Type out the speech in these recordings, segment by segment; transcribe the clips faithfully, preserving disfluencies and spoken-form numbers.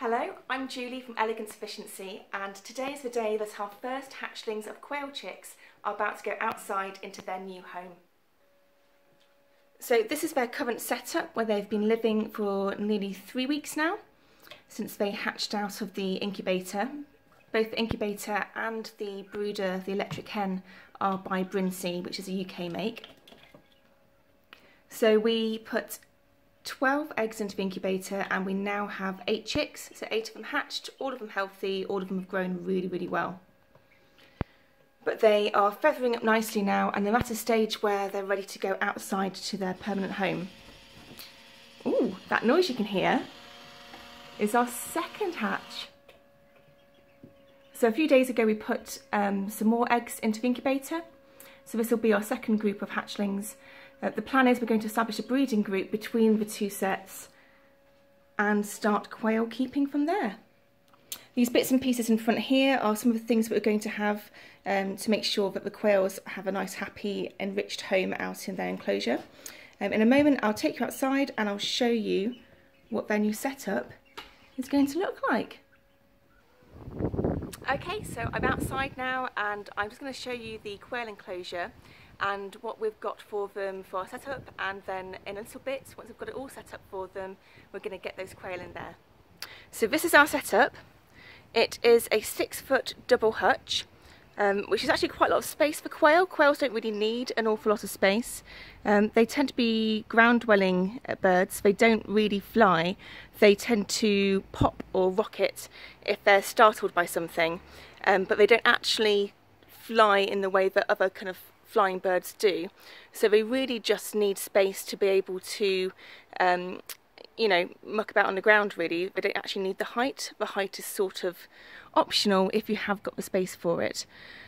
Hello, I'm Julie from Elegant Sufficiency, and today is the day that our first hatchlings of quail chicks are about to go outside into their new home. So this is their current setup where they've been living for nearly three weeks now since they hatched out of the incubator. Both the incubator and the brooder, the electric hen, are by Brinsea, which is a U K make. So we put twelve eggs into the incubator and we now have eight chicks, so eight of them hatched, all of them healthy, all of them have grown really, really well. But they are feathering up nicely now and they're at a stage where they're ready to go outside to their permanent home. Ooh, that noise you can hear is our second hatch. So a few days ago we put um, some more eggs into the incubator, so this will be our second group of hatchlings. Uh, the plan is we're going to establish a breeding group between the two sets and start quail keeping from there. These bits and pieces in front here are some of the things that we're going to have um, to make sure that the quails have a nice, happy, enriched home out in their enclosure. Um, in a moment I'll take you outside and I'll show you what their new setup is going to look like. Okay, so I'm outside now and I'm just going to show you the quail enclosure and what we've got for them for our setup, and then in a little bit, once we've got it all set up for them, we're going to get those quail in there. So this is our setup. It is a six foot double hutch, um, which is actually quite a lot of space for quail. Quails don't really need an awful lot of space. Um, they tend to be ground dwelling birds. They don't really fly. They tend to pop or rocket if they're startled by something, um, but they don't actually fly in the way that other kind of flying birds do, so they really just need space to be able to, um, you know, muck about on the ground really. They don't actually need the height. The height is sort of optional if you have got the space for it.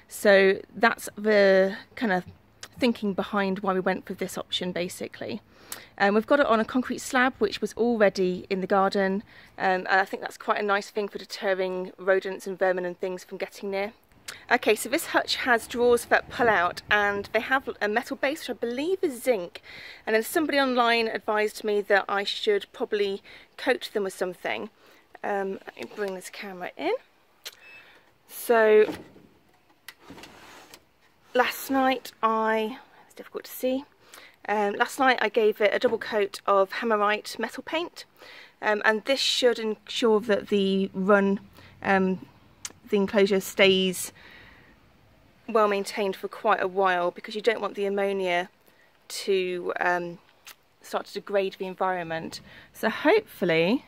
So that's the kind of thinking behind why we went for this option basically. Um, we've got it on a concrete slab which was already in the garden, um, and I think that's quite a nice thing for deterring rodents and vermin and things from getting near. Okay, so this hutch has drawers that pull out and they have a metal base which I believe is zinc, and then somebody online advised me that I should probably coat them with something. Um, let me bring this camera in. So last night I, it's difficult to see, um, last night I gave it a double coat of Hammerite metal paint, um, and this should ensure that the run um, the enclosure stays well maintained for quite a while, because you don't want the ammonia to um, start to degrade the environment. So hopefully,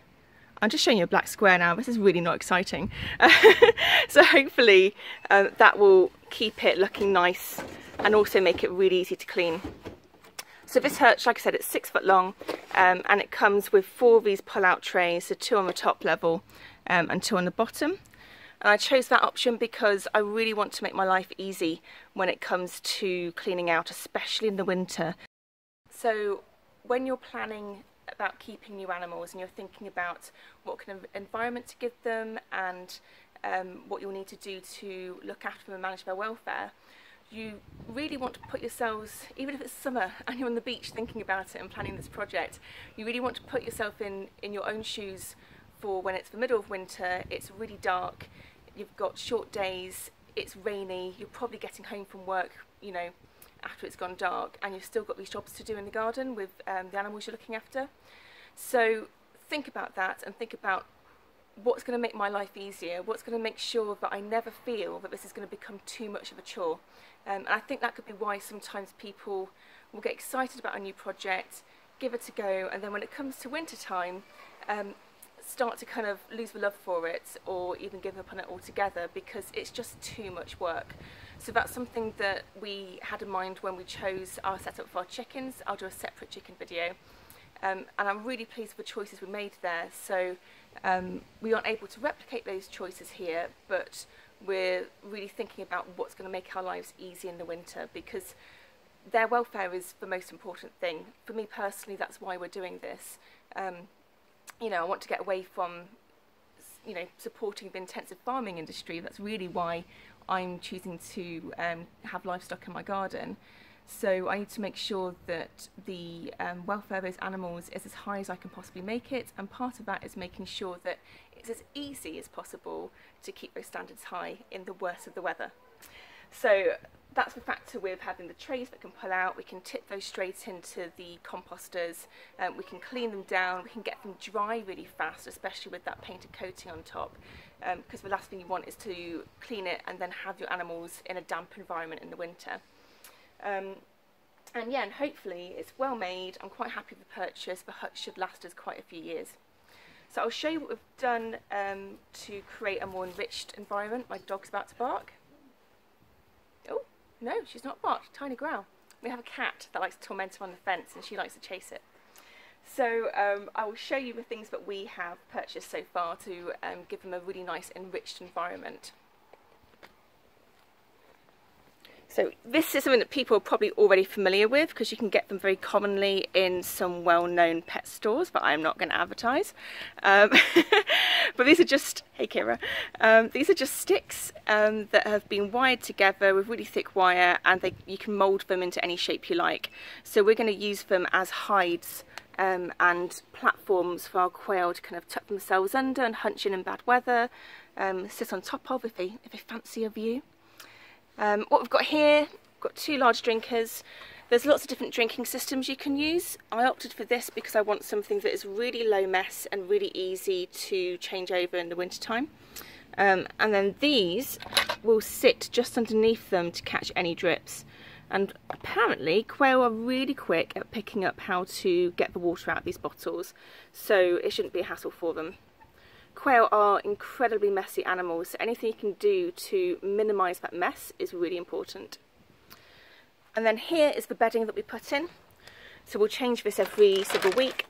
I'm just showing you a black square now, this is really not exciting. So hopefully uh, that will keep it looking nice and also make it really easy to clean. So this hutch, like I said, it's six foot long, um, and it comes with four of these pull-out trays, so two on the top level um, and two on the bottom. And I chose that option because I really want to make my life easy when it comes to cleaning out, especially in the winter. So when you're planning about keeping new animals and you're thinking about what kind of environment to give them and um, what you'll need to do to look after them and manage their welfare, you really want to put yourselves, even if it's summer and you're on the beach thinking about it and planning this project, you really want to put yourself in, in your own shoes for when it's the middle of winter, it's really dark, you've got short days, it's rainy, you're probably getting home from work, you know, after it's gone dark, and you've still got these jobs to do in the garden with um, the animals you're looking after. So think about that and think about what's going to make my life easier, what's going to make sure that I never feel that this is going to become too much of a chore. Um, and I think that could be why sometimes people will get excited about a new project, give it a go, and then when it comes to winter time, um, start to kind of lose the love for it or even give up on it altogether because it's just too much work. So that's something that we had in mind when we chose our setup for our chickens. I'll do a separate chicken video, um, and I'm really pleased with the choices we made there. So um, we aren't able to replicate those choices here, but we're really thinking about what's going to make our lives easy in the winter, because their welfare is the most important thing. For me personally, that's why we're doing this. Um, You know, I want to get away from, you know, supporting the intensive farming industry. That's really why I'm choosing to um, have livestock in my garden. So I need to make sure that the um, welfare of those animals is as high as I can possibly make it, and part of that is making sure that it's as easy as possible to keep those standards high in the worst of the weather. So that's the factor with having the trays that can pull out. We can tip those straight into the composters, um, we can clean them down, we can get them dry really fast, especially with that painted coating on top, because um, the last thing you want is to clean it and then have your animals in a damp environment in the winter. Um, and yeah, and hopefully it's well made. I'm quite happy with the purchase. The hut should last us quite a few years. So I'll show you what we've done um, to create a more enriched environment. My dog's about to bark. Oh, no, she's not barked, tiny growl. We have a cat that likes to torment her on the fence and she likes to chase it. So um, I will show you the things that we have purchased so far to um, give them a really nice enriched environment. So this is something that people are probably already familiar with because you can get them very commonly in some well-known pet stores, but I'm not going to advertise. Um, but these are just, hey Kira, um, these are just sticks um, that have been wired together with really thick wire, and they, you can mould them into any shape you like. So we're going to use them as hides um, and platforms for our quail to kind of tuck themselves under and hunch in in bad weather, um, sit on top of if they, if they fancy a view. Um, what we've got here, we've got two large drinkers. There's lots of different drinking systems you can use. I opted for this because I want something that is really low mess and really easy to change over in the winter time. Um, and then these will sit just underneath them to catch any drips. And apparently quail are really quick at picking up how to get the water out of these bottles, so it shouldn't be a hassle for them. Quail are incredibly messy animals, so anything you can do to minimise that mess is really important. And then here is the bedding that we put in. So we'll change this every single week.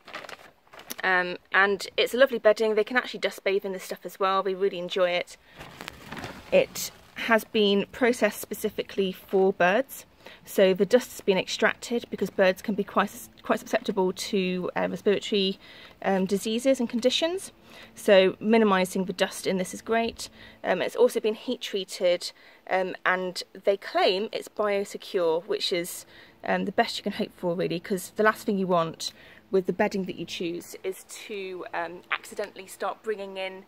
Um, and it's a lovely bedding. They can actually dust bathe in this stuff as well. They really enjoy it. It has been processed specifically for birds. So the dust has been extracted because birds can be quite, quite susceptible to uh, respiratory um, diseases and conditions. So minimising the dust in this is great. Um, it's also been heat treated, um, and they claim it's biosecure, which is um, the best you can hope for really, because the last thing you want with the bedding that you choose is to um, accidentally start bringing in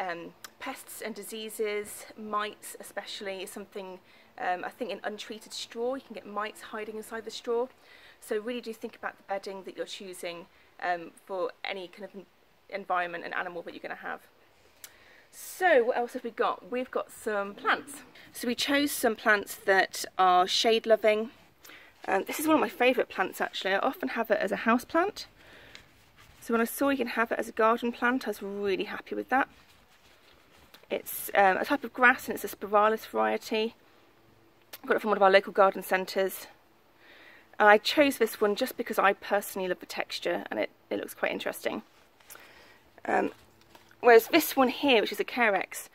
um, pests and diseases. Mites especially is something. Um, I think in untreated straw you can get mites hiding inside the straw, so really do think about the bedding that you're choosing um, for any kind of environment and animal that you're going to have. So what else have we got? We've got some plants. So we chose some plants that are shade loving. Um, this is one of my favourite plants actually. I often have it as a house plant, so when I saw you can have it as a garden plant I was really happy with that. It's um, a type of grass and it's a Spiralis variety. Got it from one of our local garden centres. I chose this one just because I personally love the texture and it, it looks quite interesting. Um, whereas this one here, which is a Carex,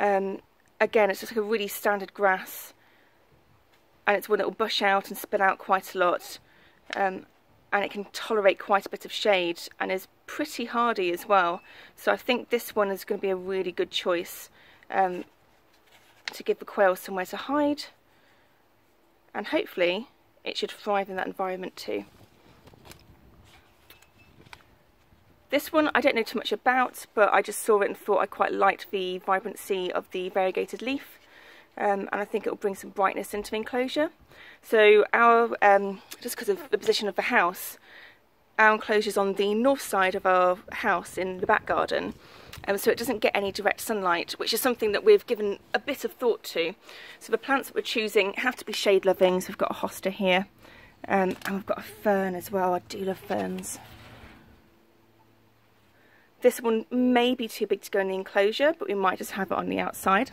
um, again it's just like a really standard grass, and it's one that will bush out and spill out quite a lot, um, and it can tolerate quite a bit of shade and is pretty hardy as well. So I think this one is going to be a really good choice um, to give the quail somewhere to hide. And hopefully it should thrive in that environment too. This one I don't know too much about, but I just saw it and thought I quite liked the vibrancy of the variegated leaf, um, and I think it will bring some brightness into the enclosure. So our, um, just because of the position of the house, our enclosure is on the north side of our house in the back garden, um, so it doesn't get any direct sunlight, which is something that we've given a bit of thought to. So the plants that we're choosing have to be shade loving. So we've got a hosta here, um, and we've got a fern as well. I do love ferns. This one may be too big to go in the enclosure, but we might just have it on the outside.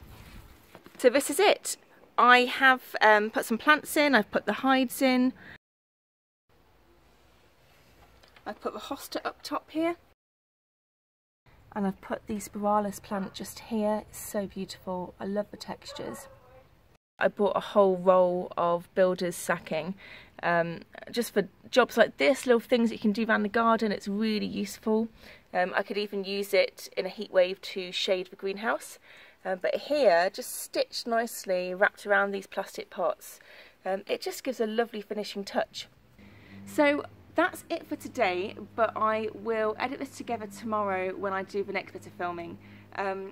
So this is it. I have um, put some plants in, I've put the hides in, I've put the hosta up top here, and I've put the Spiralis plant just here. It's so beautiful. I love the textures. I bought a whole roll of builder's sacking um, just for jobs like this, little things that you can do around the garden. It's really useful. Um, I could even use it in a heat wave to shade the greenhouse. Uh, but here, just stitched nicely, wrapped around these plastic pots. Um, it just gives a lovely finishing touch. So that's it for today, but I will edit this together tomorrow when I do the next bit of filming. Um,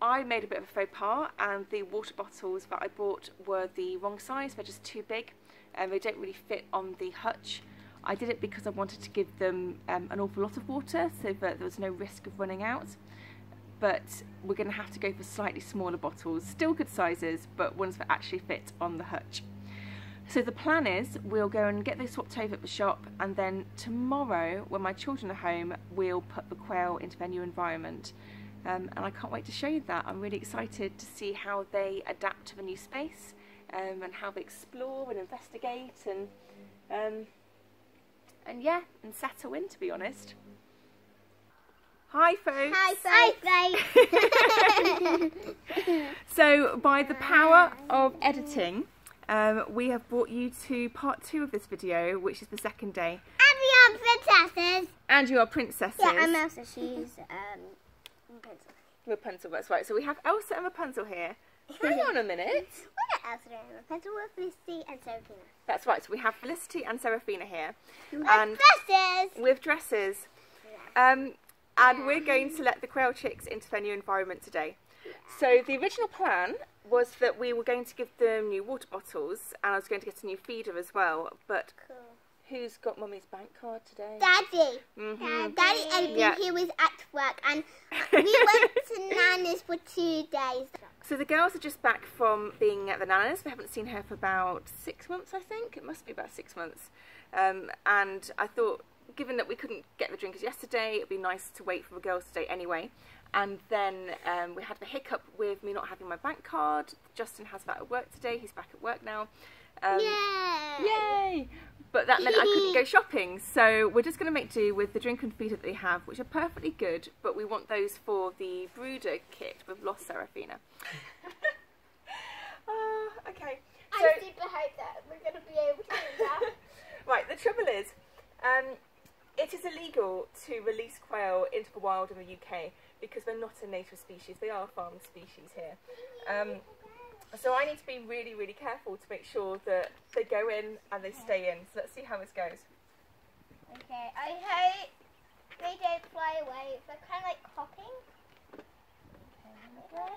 I made a bit of a faux pas, and the water bottles that I bought were the wrong size. They're just too big and they don't really fit on the hutch. I did it because I wanted to give them um, an awful lot of water so that there was no risk of running out. But we're going to have to go for slightly smaller bottles, still good sizes, but ones that actually fit on the hutch. So the plan is we'll go and get those swapped over at the shop, and then tomorrow when my children are home we'll put the quail into their new environment. Um, and I can't wait to show you that. I'm really excited to see how they adapt to the new space, um, and how they explore and investigate and, um, and yeah, and settle in, to be honest. Hi folks! Hi folks! So by the power of editing, um, we have brought you to part two of this video, which is the second day. And we are princesses! And you are princesses. Yeah, and Elsa, she's um, Rapunzel. Rapunzel, that's right. So we have Elsa and Rapunzel here. Hang on a minute. We're not Elsa and Rapunzel, we're Felicity and Seraphina. That's right, so we have Felicity and Seraphina here. With and dresses! With dresses. Yeah. Um, and we're going to let the quail chicks into their new environment today. Yeah. So the original plan was that we were going to give them new water bottles, and I was going to get a new feeder as well, but cool. Who's got Mummy's bank card today? Daddy. Mm-hmm. Daddy. Daddy and yeah. He was at work, and we went to Nana's for two days. So the girls are just back from being at the Nana's. We haven't seen her for about six months, I think. It must be about six months. Um, and I thought, given that we couldn't get the drinkers yesterday, it'd be nice to wait for the girls today anyway. And then um, we had the hiccup with me not having my bank card. Justin has that at work today. He's back at work now. Um, yay! Yay! But that meant I couldn't go shopping, so we're just going to make do with the drink and feeder that they have, which are perfectly good, but we want those for the brooder kit with Lost Seraphina. uh, okay. So, I super hope that we're going to be able to do that. Right, the trouble is, um, it is illegal to release quail into the wild in the U K because they're not a native species, they are a farmed species here. Um, So I need to be really, really careful to make sure that they go in and they okay. stay in. So let's see how this goes. Okay, I hope they don't fly away. They're kind of like hopping. Okay.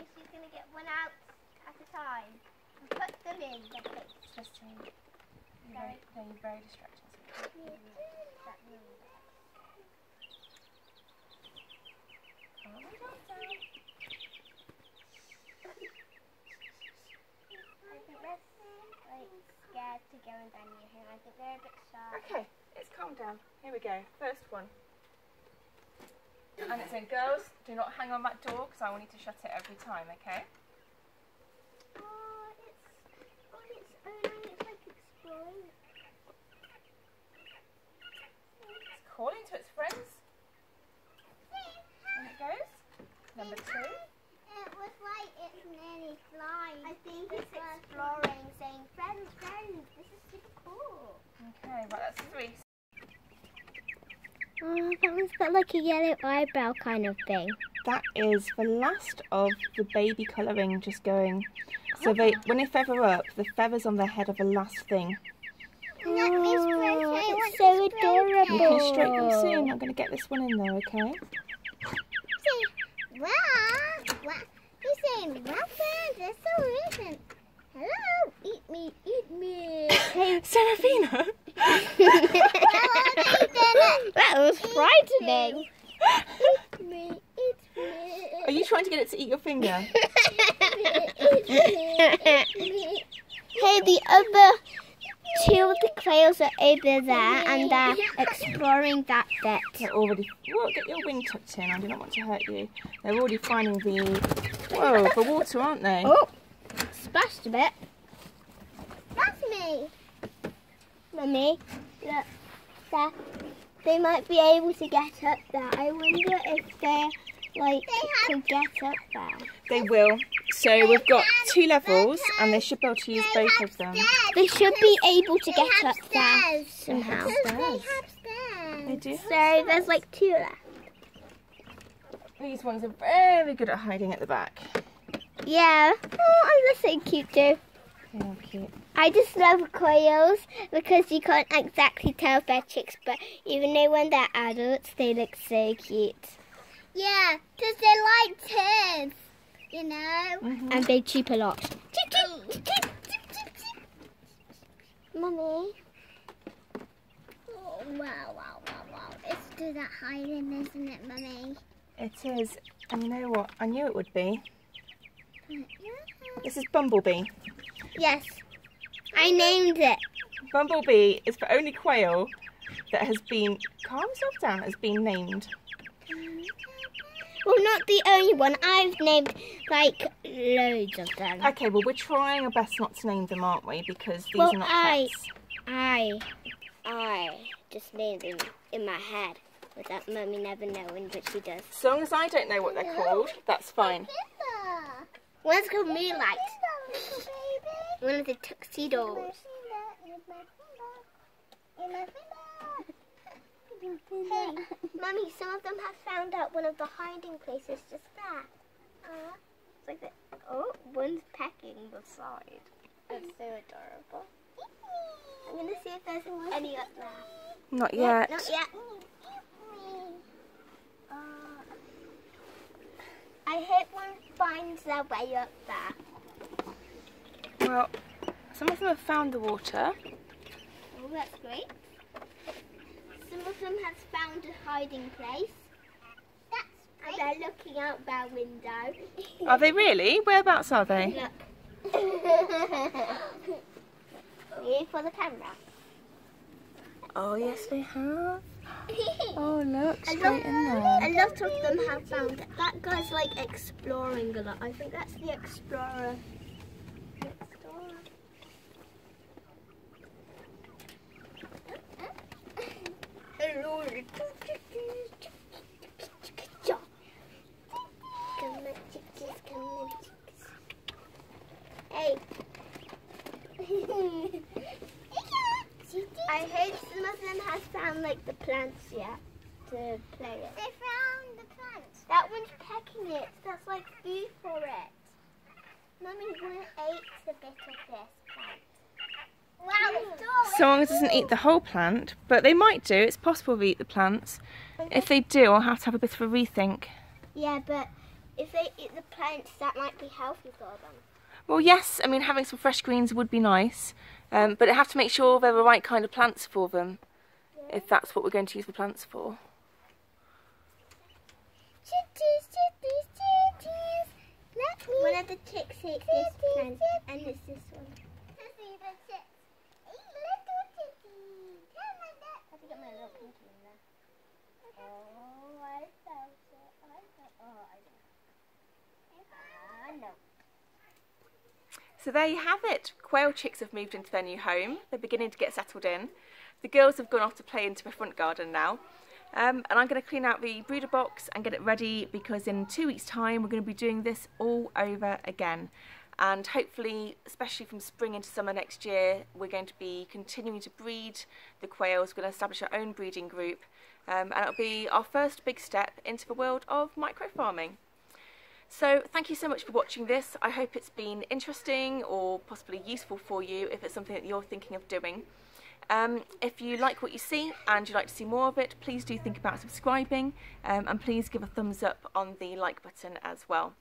Okay, she's going to get one out at a time. And put them in. Just you're very, very, very distracting. Yeah. Oh, my God. Scared to go and bend your hair. I think they're a bit shy. Okay, let's calm down. Here we go. First one. And it's in girls, do not hang on that door because I will need to shut it every time, okay? Oh, it's on its own. It's like exploring. It's calling to its friends. And it goes. Number two. It was like it's nearly flying. I think it's, it's exploring, saying, friends, friends, this is super cool. Okay, well, that's three. Oh, that one's got like a yellow eyebrow kind of thing. That is the last of the baby colouring just going. So oh. they, when they feather up, the feathers on their head are the last thing. Oh, oh it's so adorable. You can stroke them soon. I'm going to get this one in there, okay? See, wow. Wow. He's saying, Rafa, there's so recent. Hello, eat me, eat me. Seraphina? That was frightening. Eat me, eat me. Are you trying to get it to eat your finger? Eat me, eat me, eat me. Hey, the other two of the quails are over there and they're exploring that bit. They're already, whoa, get your wing tucked in, I do not want to hurt you. They're already finding the, whoa, the water, aren't they? Oh, splashed a bit. That's me. Mummy, look, they're, they might be able to get up there. I wonder if they're, like, they can get up there. They will. So we've got two levels and they should be able to use both of them. They should be able to get up there somehow. They do. So there's like two left. These ones are very good at hiding at the back. Yeah. Oh, and they're so cute too. How cute. I just love koalas because you can't exactly tell if they're chicks, but even though when they're adults, they look so cute. Yeah, because they like tears, you know? Mm-hmm. And they cheep a lot. Cheep, cheep, cheep, cheep, cheep, cheep. Mummy. Oh, wow, wow, wow, wow. It's to that hiding, isn't it, Mummy? It is. And you know what? I knew it would be. Yeah. This is Bumblebee. Yes. I named it. Bumblebee is the only quail that has been, calm yourself down, has been named. Well, not the only one. I've named, like, loads of them. Okay, well, we're trying our best not to name them, aren't we? Because these well, are not I, pets. I, I just named them in my head without Mummy never knowing, but she does. As long as I don't know what they're called, that's fine. One's called Moonlight. One of the tuxedos. Hey, Mummy, some of them have found out one of the hiding places just there. Uh, it's like that. Oh, one's pecking the side. That's so adorable. I'm going to see if there's any up there. Not yet. No, not yet. Uh, I hope one finds their way up there. Well, some of them have found the water. Oh, that's great. Some of them have found a hiding place. That's great. And they're looking out their window. Are they really? Whereabouts are they? Look. Here for the camera. Oh, yes, they have. Oh, look, straight love, in there. A lot of them have found it. That guy's, like, exploring a lot. I think that's the explorer. Hey. I hope some of them have found like the plants yet to play it. They found the plants. That one's pecking it. That's like food for it. Mummy's gonna eat a bit of this plant. So long as it doesn't eat the whole plant, but they might do. It's possible to eat the plants. If they do, I'll have to have a bit of a rethink. Yeah, but if they eat the plants, that might be healthy for them. Well, yes. I mean, having some fresh greens would be nice, um, but I have to make sure they're the right kind of plants for them, yeah. If that's what we're going to use the plants for. Chitties, chitties, chitties. Let me one of the chicks ate this plant, and it's this one. So there you have it. Quail chicks have moved into their new home. They're beginning to get settled in. The girls have gone off to play into the front garden now. Um, and I'm going to clean out the brooder box and get it ready, because in two weeks' time we're going to be doing this all over again. And hopefully, especially from spring into summer next year, we're going to be continuing to breed the quails. We're going to establish our own breeding group. Um, and it'll be our first big step into the world of microfarming. So thank you so much for watching this. I hope it's been interesting or possibly useful for you if it's something that you're thinking of doing. Um, if you like what you see and you'd like to see more of it, please do think about subscribing, um, and please give a thumbs up on the like button as well.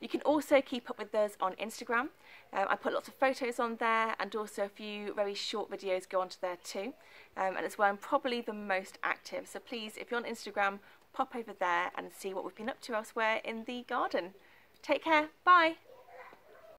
You can also keep up with us on Instagram. Um, I put lots of photos on there, and also a few very short videos go onto there too. Um, and it's where I'm probably the most active. So please, if you're on Instagram, pop over there and see what we've been up to elsewhere in the garden. Take care. Bye.